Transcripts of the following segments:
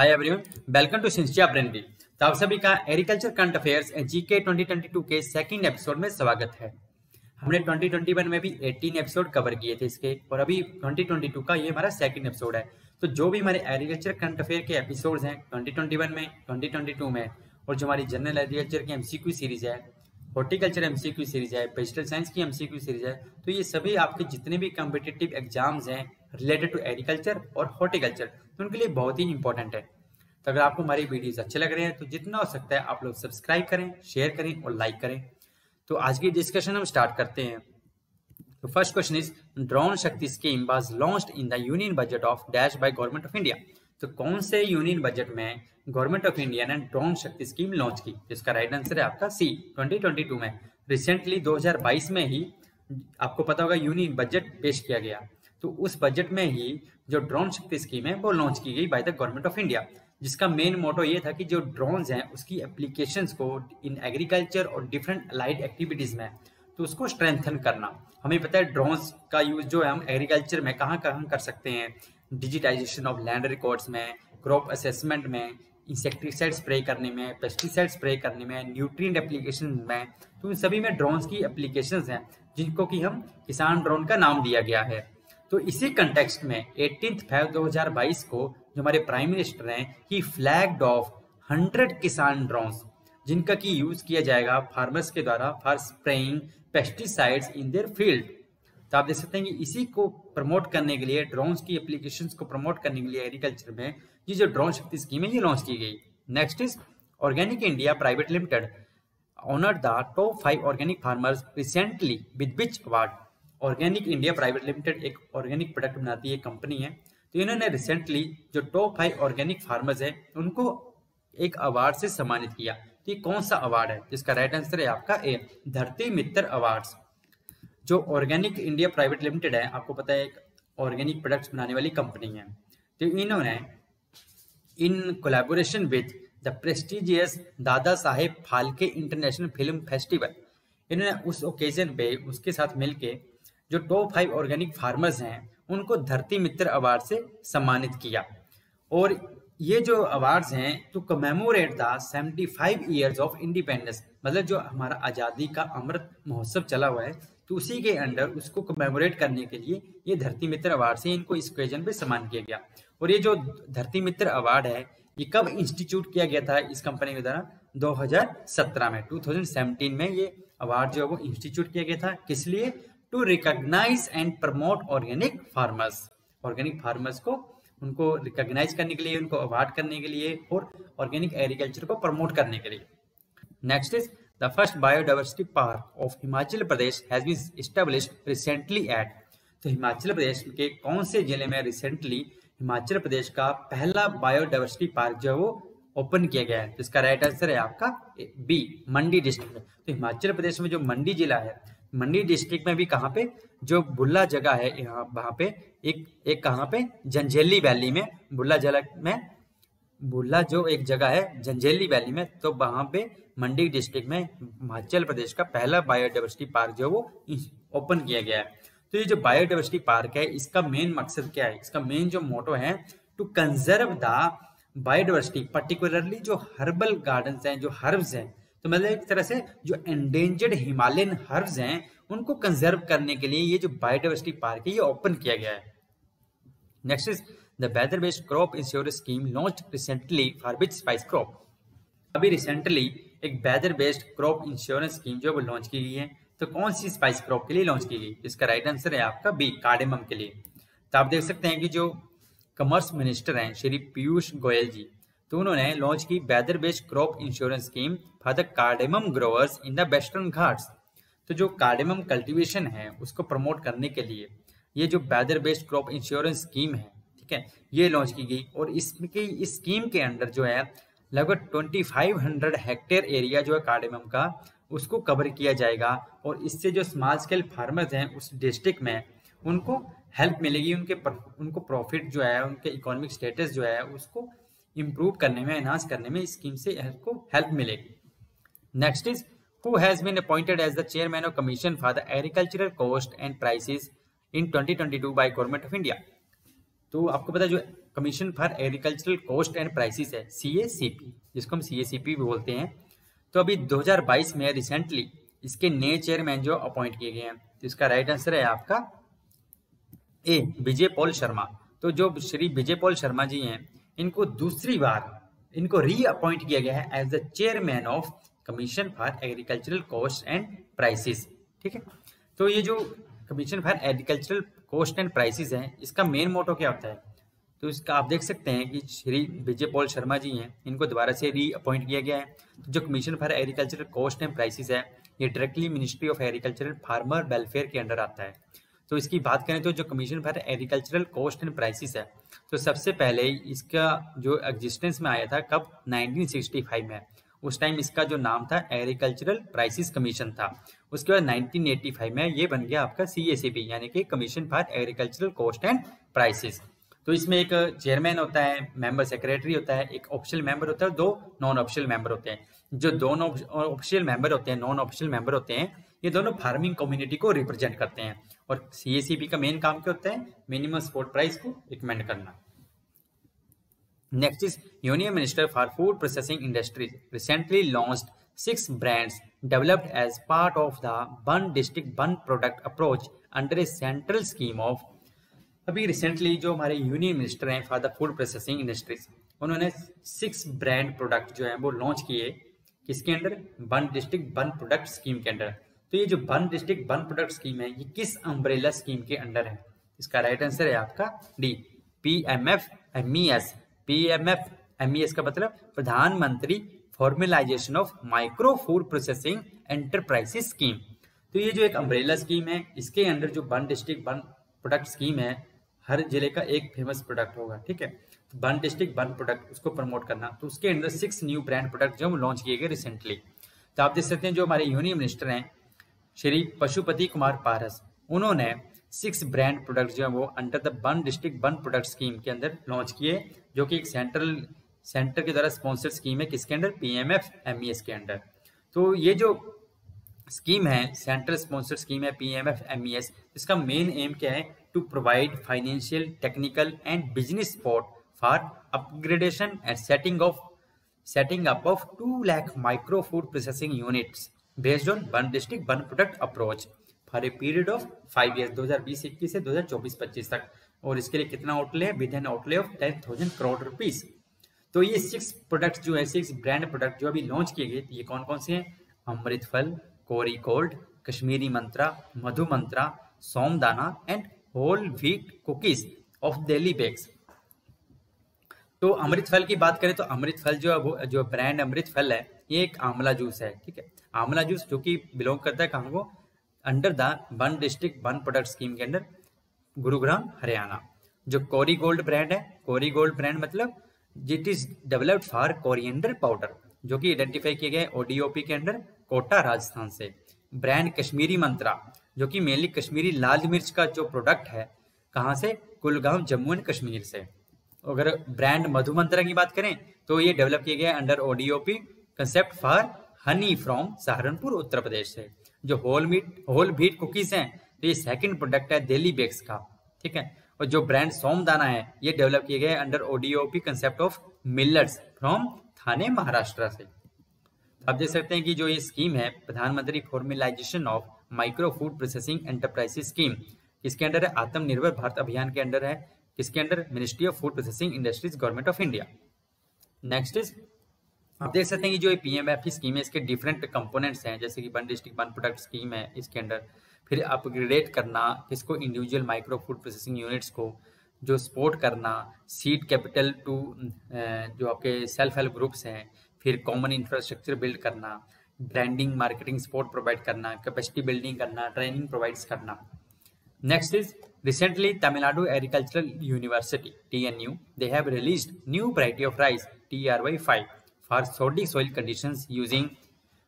Hi everyone, welcome to Cynthia branding. तो आप सभी का एग्रीकल्चर करंट अफेयर्स जीके 2022 के सेकंड एपिसोड में स्वागत है। हमने 2021 में भी 18 एपिसोड कवर किए थे इसके, और अभी 2022 का ये हमारा सेकंड एपिसोड है। तो जो भी हमारे एग्रीकल्चर करंट अफेयर के एपिसोड्स हैं 2021 में, 2022 में, और जो हमारी जनरल एग्रीकल्चर की एमसीक्यू सीरीज है, हॉर्टिकल्चर एमसीक्यू सीरीज है, पेस्टल साइंस की एमसीक्यू सीरीज है, तो ये सभी आपके जितने भी कॉम्पिटिटिव एग्जाम्स हैं रिलेटेड टू एग्रीकल्चर और हॉर्टिकल्चर, तो उनके लिए बहुत ही इंपॉर्टेंट है। तो अगर आपको हमारी वीडियोस अच्छे लग रहे हैं तो जितना हो सकता है आप लोग सब्सक्राइब करें, शेयर करें और लाइक करें। तो आज की डिस्कशन हम स्टार्ट करते हैं। तो first question is, drone Shakti scheme was launched in the union budget of dash by government of India. तो कौन से यूनियन बजट में गवर्नमेंट ऑफ इंडिया ने ड्रोन शक्ति स्कीम लॉन्च की? इसका राइट आंसर है आपका सी, 2022 में। रिसेंटली 2022 में ही आपको पता होगा यूनियन बजट पेश किया गया, तो उस बजट में ही जो ड्रोन शक्ति स्कीम है वो लॉन्च की गई by the government of India, जिसका मेन मोटो ये था कि जो ड्रोन्स हैं उसकी एप्लीकेशंस को इन एग्रीकल्चर और डिफरेंट अलाइड एक्टिविटीज में, तो उसको स्ट्रेंथन करना। हमें पता है ड्रोन्स का यूज जो है हम एग्रीकल्चर में कहाँ कर सकते हैं, डिजिटाइजेशन ऑफ लैंड रिकॉर्ड्स में, क्रॉप असेसमेंट में, इंसेक्टिसाइड स्प्रे करने में, पेस्टिसाइड स्प्रे करने में, न्यूट्रिएंट एप्लीकेशन में, तो उन सभी में ड्रोन्स की एप्लीकेशंस हैं, जिनको कि हम किसान ड्रोन का नाम दिया गया है। तो इसी कंटेक्स्ट में 18 फरवरी 2022 को जो हमारे प्राइम मिनिस्टर हैं ही फ्लैग्ड ऑफ 100 किसान ड्रोन्स, जिनका कि यूज किया जाएगा फार्मर्स के द्वारा for spraying pesticides in their field. तो आप देख सकते हैं कि इसी को प्रमोट करने के लिए, ड्रोन्स की एप्लीकेशंस को प्रमोट करने के लिए एग्रीकल्चर में ये जो ड्रोन शक्ति स्कीम है ये लॉन्च की गई। Next is, organic India private limited honoured the top 5 organic farmers recently with which award. Organic India private limited एक ऑर्गेनिक प्रोडक्ट बनाती है कंपनी है, तो इन्होंने रिसेंटली जो टॉप 5 ऑर्गेनिक फार्मर्स हैं उनको एक अवार्ड से सम्मानित किया। तो ये कौन सा अवार्ड है? जिसका राइट आंसर है आपका ए, धरती मित्र अवार्ड्स। जो ऑर्गेनिक इंडिया प्राइवेट लिमिटेड है, आपको पता है एक ऑर्गेनिक प्रोडक्ट्स बनाने वाली कंपनी है, तो इन्होंने in collaboration with the prestigious Dada Saheb Phalke international film festival, इन्होंने उस ओकेजन पे उसके साथ मिलके जो टॉप 5 ऑर्गेनिक फार्मर्स हैं उनको धरती मित्र अवार्ड से सम्मानित किया। और ये जो अवार्ड्स हैं to commemorate the 75 years of independence, मतलब जो हमारा आज़ादी का अमृत महोत्सव चला हुआ है, तो उसी के अंडर उसको कमेमोरेट करने के लिए ये धरती मित्र अवार्ड से इनको इस ओकेजन पे सम्मान किया गया। और ये जो धरती मित्र अवार्ड है ये कब इंस्टीट्यूट किया गया था इस कंपनी के द्वारा? 2017 में, 2017 में ये अवार्ड जो है वो इंस्टीट्यूट किया गया था। किस लिए? To recognise and promote organic farmers, organic farmers को उनको रिकॉग्नाइज करने के लिए, उनको अवार्ड करने के लिए, और ऑर्गेनिक एग्रीकल्चर को प्रमोट करने के लिए। Next is, the first biodiversity park of Himachal Pradesh has been established recently at. तो हिमाचल प्रदेश के कौन से जिले में रिसेंटली हिमाचल प्रदेश का पहला बायोडाइवर्सिटी पार्क जो है वो ओपन किया गया है? तो इसका राइट आंसर है आपका बी, मंडी डिस्ट्रिक्ट। तो हिमाचल प्रदेश में जो मंडी जिला है, मंडी डिस्ट्रिक्ट में भी कहाँ पे, जो बुल्ला जगह है यहाँ, वहाँ पे एक कहाँ पे, झंझेली वैली में, बुल्ला जिला में, बुल्ला जो एक जगह है झंझेली वैली में, तो वहाँ पे मंडी डिस्ट्रिक्ट में हिमाचल प्रदेश का पहला बायोडाइवर्सिटी पार्क जो है वो ओपन किया गया है। तो ये जो बायोडाइवर्सिटी पार्क है इसका मेन मकसद क्या है? इसका मेन जो मोटो है to conserve the biodiversity, particularly जो हर्बल गार्डन्स हैं, जो हर्ब्स हैं, तो मतलब एक तरह से जो एंडेंजर्ड हिमालयन हर्ब्स हैं उनको कंजर्व करने के लिए ये जो बायोडाइवर्सिटी पार्क है ये ओपन किया गया है। Next is, the weather based crop insurance scheme launched recently for which spice crop. अभी रिसेंटली एक weather based crop insurance scheme जो है वो लॉन्च की गई है, तो कौन सी स्पाइस क्रॉप के लिए लॉन्च की गई? इसका राइट आंसर है आपका बी, कार्डेमम के लिए। तो आप देख सकते हैं कि जो कॉमर्स मिनिस्टर हैं श्री पीयूष गोयल जी, तो उन्होंने लॉन्च की weather based crop insurance scheme for the cardamom growers in the Western Ghats. तो जो कार्डेमम कल्टीवेशन है उसको प्रमोट करने के लिए ये जो weather based crop insurance scheme है, ठीक है, ये लॉन्च की गई। और इसकी इस स्कीम के अंडर जो है लगभग 2500 हेक्टेयर एरिया जो है कार्डेमम का उसको कवर किया जाएगा, और इससे जो स्मॉल स्केल फार्मर्स हैं उस डिस्ट्रिक्ट में उनको हेल्प मिलेगी, उनको प्रॉफिट जो है, उनके इकोनॉमिक स्टेटस जो है उसको इम्प्रूव करने में, एनहांस करने में इस स्कीम से को हेल्प मिलेगी। Next is, who has been appointed as the chairman of commission for the agricultural cost and prices in 2022 by government of India. तो आपको पता है जो commission for agricultural cost and prices है CACP, जिसको हम CACP भी बोलते हैं। तो अभी 2022 में रिसेंटली इसके नए चेयरमैन जो अपॉइंट किए गए हैं, तो इसका राइट आंसर है आपका ए विजय पॉल शर्मा। तो जो श्री विजय पॉल शर्मा जी हैं, इनको दूसरी बार इनको रीअपॉइंट किया गया है as the chairman of commission for agricultural cost and prices. ठीक है, तो ये जो commission for agricultural cost and prices है, इसका मेन मोटो क्या होता है? तो इसका आप देख सकते हैं कि श्री विजय पॉल शर्मा जी हैं, इनको दोबारा से रीअपॉइंट किया गया है। जो commission for agricultural cost and prices है, ये directly ministry of agricultural farmer welfare के अंडर आता है। तो इसकी बात करें तो जो commission for agricultural cost and prices है, तो सबसे पहले इसका जो एग्जिस्टेंस में आया था कब, 1965 में। उस टाइम इसका जो नाम था एग्रीकल्चरल प्राइसेस कमीशन था। उसके बाद 1985 में ये बन गया आपका CACP यानी कि commission for agricultural cost and prices. तो इसमें एक चेयरमैन होता है, मेंबर सेक्रेटरी होता है, एक ऑप्शनल मेंबर होता है, दो नॉन ऑप्शनल मेंबर होते हैं। जो दो ऑप्शनल मेंबर होते हैं, नॉन ऑप्शनल मेंबर होते हैं, ये दोनों फार्मिंग कम्युनिटी को रिप्रेजेंट करते हैं। और CACP का मेन काम क्या होता है? मिनिमम सपोर्ट प्राइस को रिकमेंड करना। Next is union minister for food processing industries recently launched 6 brands developed as part of the one district one product approach under a central scheme of. अभी recently जो हमारे union minister हैं for the food processing industries, उन्होंने 6 brand product जो है वो launch किए, किसके under? One district one product scheme के अंडर। तो ये जो one district one product scheme है, ये किस अम्ब्रेला स्कीम के अंडर है? इसका राइट आंसर है आपका डी PMFMES। PMFMES का मतलब प्रधानमंत्री formalisation of micro food processing enterprises scheme. तो ये जो एक अम्ब्रेला स्कीम है, इसके अंडर जो one district one product scheme है, हर जिले का एक फेमस प्रोडक्ट होगा। ठीक है, तो वन डिस्ट्रिक्ट वन प्रोडक्ट, उसको प्रमोट करना। तो उसके अंदर 6 न्यू ब्रांड प्रोडक्ट जो लॉन्च किए गए रिसेंटली। तो आप देख सकते हैं जो हमारे यूनियन मिनिस्टर हैं श्री पशुपति कुमार पारस, उन्होंने 6 ब्रांड प्रोडक्ट जो है वो under the one district one product scheme के अंदर लॉन्च किए, जो कि एक सेंटर के द्वारा स्पॉन्सर्ड स्कीम है, किसके अंडर? PMFMES के अंडर। तो ये जो स्कीम है सेंट्रल स्पॉन्सर्ड स्कीम है PMFMES, इसका मेन एम क्या है? To provide financial, technical and business support for upgradation and setting up of 2 lakh micro food processing units based on one district one product approach for a period of 5 year 2020-21 से 2024-25 तक। और इसके लिए कितना outlay है? With an outlay of 10,000 crore rupees. तो ये 6 product जो है, 6 ब्रांड प्रोडक्ट जो अभी लॉन्च किए गए, ये कौन कौन से हैं? Amrit Phal, Kori Gold, Kashmiri Mantra, Madhu Mantra, Somdana and whole wheat cookies of Delhi Bakes. तो अमृत फल की बात करें तो अमृत फल जो ब्रांड अमृत फल है, ये एक आंवला जूस है। ठीक है, आंवला जूस जो कि बिलोंग करता है कहाँ को? Under the one district one product scheme के अंडर, गुरुग्राम हरियाणा। जो कोरी गोल्ड ब्रांड है, कोरी गोल्ड ब्रांड मतलब it is developed for coriander powder, जो कि आइडेंटिफाई किए गए ODOP के अंडर, कोटा राजस्थान से। ब्रांड कश्मीरी मंत्रा जो कि मेनली कश्मीरी लाल मिर्च का जो प्रोडक्ट है, कहाँ से? कुलगाम, जम्मू एंड कश्मीर से। अगर ब्रांड मधु मंत्रा की बात करें तो ये डेवलप किए गए under ODOP concept for honey from Saharanpur, Uttar Pradesh से। जो होल व्हीट कुकीज हैं, तो ये सेकंड प्रोडक्ट है दिल्ली बेक्स का। ठीक है, और जो ब्रांड सोमदाना है, ये डेवलप किए गए under ODOP concept of millets from Thane, Maharashtra से। आप देख सकते हैं कि जो ये स्कीम है प्रधानमंत्री formalisation of micro food processing enterprises scheme, इसके अंडर है, आत्मनिर्भर भारत अभियान के अंडर है, इसके under ministry of food processing industries, government of India. Next is आप देख सकते हैं कि जो ये PMF स्कीम है, इसके डिफरेंट कंपोनेंट्स हैं, जैसे कि one district one product scheme है, इसके अंडर फिर अपग्रेडेट करना इसको individual micro food processing units को, जो सपोर्ट करना सीड कैपिटल टू जो आपके सेल्फ हेल्प ग्रुप्स हैं, फिर कॉमन इंफ्रास्ट्रक्चर बिल्ड करना, ब्रांडिंग मार्केटिंग सपोर्ट प्रोवाइड करना, कैपेसिटी बिल्डिंग करना, ट्रेनिंग प्रोवाइड्स करना। Next is recently Tamil Nadu agricultural university TNU they have released new variety of rice TRY 5 for sodic soil conditions using.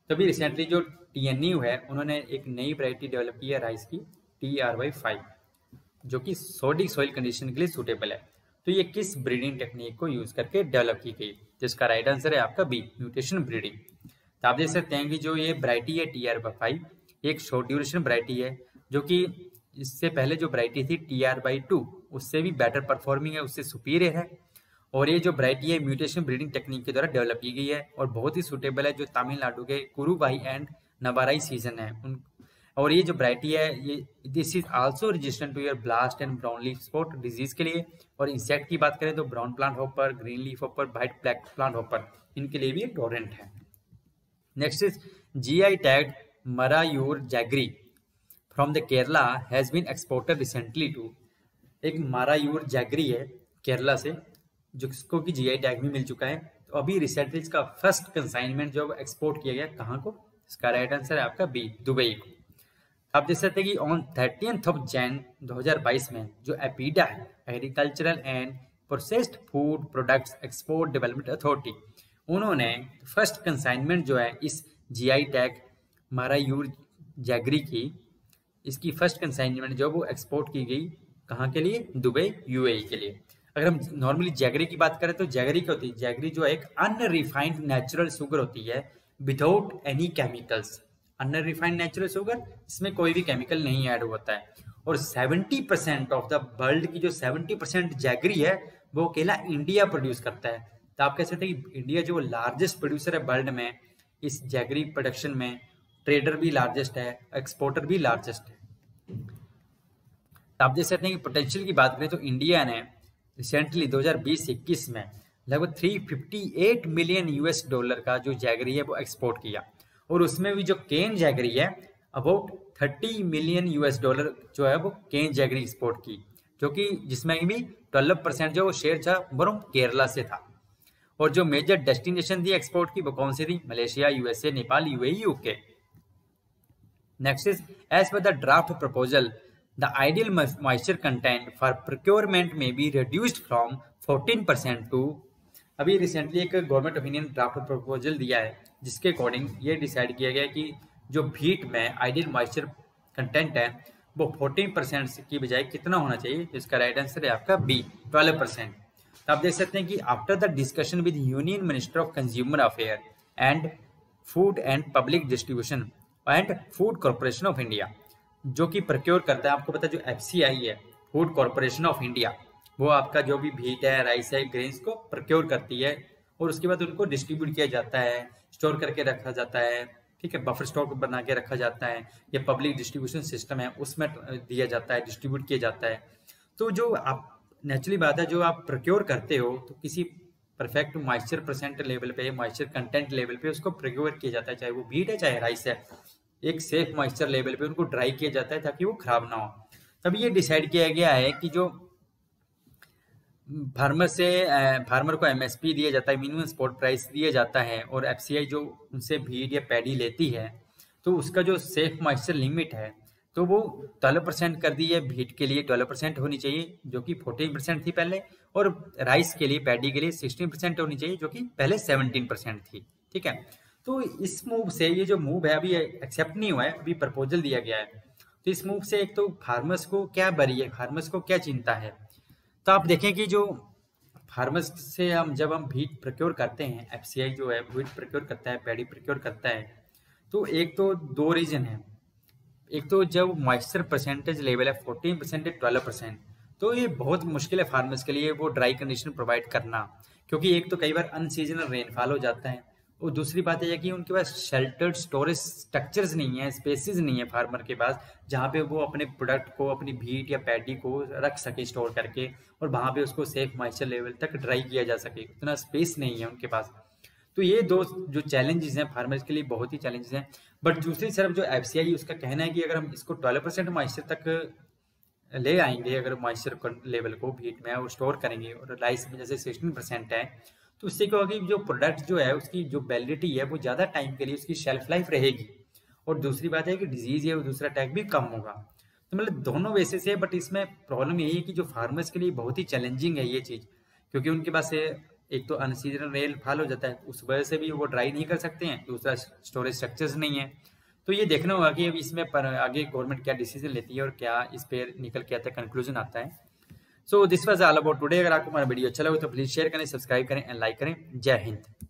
तभी recently जो TNU है, उन्होंने एक नई वैरायटी डेवलप की है राइस की TRY 5, जो कि सॉडिक सॉइल कंडीशन के लिए सूटेबल है। तो ये किस ब्रीडिंग टेक्निक को यूज करके डेवलप की गई? जिसका राइट आंसर है आपका बी म्यूटेशन ब्रीडिंग। तो आप देख सकते हैं कि जो ये वैरायटी है TRY 5 एक शॉर्ट ड्यूरेशन वैरायटी है, जो कि इससे पहले जो वैरायटी थी TRY 2 उससे भी बेटर परफॉर्मिंग है, उससे सुपीरियर है। और ये जो वैरायटी है म्यूटेशन ब्रीडिंग टेक्निक के द्वारा डेवलप की गई है और बहुत ही सूटेबल है जो तमिलनाडु के कुरुवाई एंड नवाराई सीजन है उन। और ये जो वैरायटी है ये this is also resistant to your blast and brown leaf spot disease के लिए। और इंसेक्ट की बात करें तो brown plant hopper, green leaf hopper, white black plant hopper इनके लिए भी टॉलरेंट है। Next is GI tag Marayur jaggery from the Kerala has been exported recently to. एक मरायूर जैगरी है केरला से जिसको कि जीआई टैग भी मिल चुका है। तो अभी रिसेंटली इसका फर्स्ट कंसाइनमेंट जो एक्सपोर्ट किया गया कहाँ को, इसका राइट आंसर है आपका बी, दुबई को। आप देख सकते हैं कि ऑन 30 जनवरी 2022 में जो एपीडा है agricultural and processed food products export development authority, उन्होंने फर्स्ट कंसाइनमेंट जो है इस जीआई टैग मरायूर जैगरी की, इसकी फर्स्ट कंसाइनमेंट जो वो एक्सपोर्ट की गई कहाँ के लिए, दुबई यूएई के लिए। अगर हम नॉर्मली जैगरी की बात करें तो जैगरी क्या होती है, जैगरी जो एक अनरिफाइंड नेचुरल शुगर होती है without any chemicals, under refined natural sugar, इसमें कोई भी केमिकल नहीं ऐड होता है। और 70% ऑफ द वर्ल्ड की जो 70% जैगरी है वो अकेला इंडिया प्रोड्यूस करता है। तो आप कह सकते हैं कि इंडिया जो लार्जेस्ट प्रोड्यूसर है वर्ल्ड में इस जैगरी प्रोडक्शन में, ट्रेडर भी लार्जेस्ट है, एक्सपोर्टर भी लार्जेस्ट है। तो आप देख सकते हैं कि पोटेंशियल की बात करें तो इंडिया ने रिसेंटली 2020-21 में लगभग 358 मिलियन US डॉलर का जो जैगरी है वो एक्सपोर्ट किया। और उसमें भी जो केन जैगरी है अबाउट 30 मिलियन US डॉलर जो है वो केन जैगरी एक्सपोर्ट की, जो कि जिसमें भी 12% जो शेयर था बरों केरला से था। और जो मेजर डेस्टिनेशन थी एक्सपोर्ट की वो कौन सी थी, Malaysia, USA, Nepal, UAE, UK. Next is as per the draft proposal the ideal moisture content for procurement may be reduced from 14% to. अभी रिसेंटली एक गवर्नमेंट ऑफ इंडिया ने ड्राफ्ट प्रपोजल दिया है जिसके अकॉर्डिंग ये डिसाइड किया गया कि जो भीट में आइडियल मॉइस्चर कंटेंट है वो 14% की बजाय कितना होना चाहिए, तो इसका राइट आंसर है आपका बी, 12%। तो आप देख सकते हैं कि after the discussion with union minister of consumer affair and food and public distribution and food corporation of India जो कि प्रक्योर करता है, आपको पता है जो एफसीआई है फूड कॉरपोरेशन ऑफ इंडिया, वो आपका जो भी भीट है, राइस है, ग्रेन्स को प्रक्योर करती है और उसके बाद उनको डिस्ट्रीब्यूट किया जाता है, स्टोर करके रखा जाता है, ठीक है, बफर स्टॉक बना के रखा जाता है, या पब्लिक डिस्ट्रीब्यूशन सिस्टम है उसमें दिया जाता है, डिस्ट्रीब्यूट किया जाता है। तो जो आप नेचुरली बात है जो आप प्रोक्योर करते हो तो किसी परफेक्ट मॉइस्चर परसेंट लेवल पे, मॉइस्चर कंटेंट लेवल पे उसको प्रोक्योर किया जाता है, चाहे वो बीट है चाहे राइस है, एक सेफ मॉइस्चर लेवल पे उनको ड्राई किया जाता है ताकि वो खराब ना हो। तभी ये डिसाइड किया गया है कि जो फार्मर को एमएसपी दिया जाता है, मिनिमम सपोर्ट प्राइस दिया जाता है, और एफसीआई जो उनसे भीड या पैडी लेती है तो उसका जो सेफ मॉइस्चर लिमिट है तो वो 12% कर दी है, भीड के लिए 12% होनी चाहिए जो कि 14% थी पहले, और राइस के लिए, पैडी के लिए 16% होनी चाहिए जो कि पहले 17% थी, ठीक है। तो इस मूव से, ये जो मूव है अभी एक्सेप्ट नहीं हुआ है, अभी प्रपोजल दिया गया है, तो इस मूव से एक तो फार्मर्स को क्या बरी है, फार्मर्स को क्या चिंता है। तो आप देखें कि जो फार्मर्स से जब हम भीट प्रोक्योर करते हैं, एफसीआई जो है भीट प्रोक्योर करता है, पैडी प्रोक्योर करता है, तो एक तो दो रीजन है, एक तो जब मॉइस्चर परसेंटेज लेवल है 14% या 12% तो ये बहुत मुश्किल है फार्मर्स के लिए वो ड्राई कंडीशन प्रोवाइड करना, क्योंकि एक तो कई बार अनसीजनल रेनफॉल हो जाता है, और दूसरी बात यह है कि उनके पास शेल्टर्ड स्टोरेज स्ट्रक्चर्स नहीं है, स्पेसेस नहीं है फार्मर के पास जहाँ पे वो अपने प्रोडक्ट को, अपनी भीट या पैडी को रख सके स्टोर करके और वहाँ पे उसको सेफ मॉइस्चर लेवल तक ड्राई किया जा सके, उतना स्पेस नहीं है उनके पास। तो ये दो जो चैलेंजेस हैं फार्मर्स के लिए, बहुत ही चैलेंजेस हैं। बट दूसरी तरफ जो एफसीआई उसका कहना है कि अगर हम इसको 12% मॉइस्चर तक ले आएंगे, अगर मॉइस्चर लेवल को भीट में वो स्टोर करेंगे, और राइस में जैसे 16% है तो उससे क्या होगा कि जो प्रोडक्ट जो है उसकी जो वैलिडिटी है वो ज़्यादा टाइम के लिए, उसकी शेल्फ लाइफ रहेगी, और दूसरी बात है कि डिजीज़ या दूसरा अटैक भी कम होगा। तो मतलब दोनों वैसे से, बट इसमें प्रॉब्लम यही है कि जो फार्मर्स के लिए बहुत ही चैलेंजिंग है ये चीज़, क्योंकि उनके पास एक तो अनसीजनल रेनफॉल हो जाता है, उस वजह से भी वो ड्राई नहीं कर सकते हैं, दूसरा स्टोरेज स्ट्रक्चर्स नहीं है। तो ये देखना होगा कि अब इसमें आगे गवर्नमेंट क्या डिसीजन लेती है और क्या इस पर निकल के आता है, कंक्लूजन आता है। So this was all about today. अगर आपको हमारा वीडियो अच्छा लगा तो प्लीज़ शेयर करें, सब्सक्राइब करें एंड लाइक करें। जय हिंद।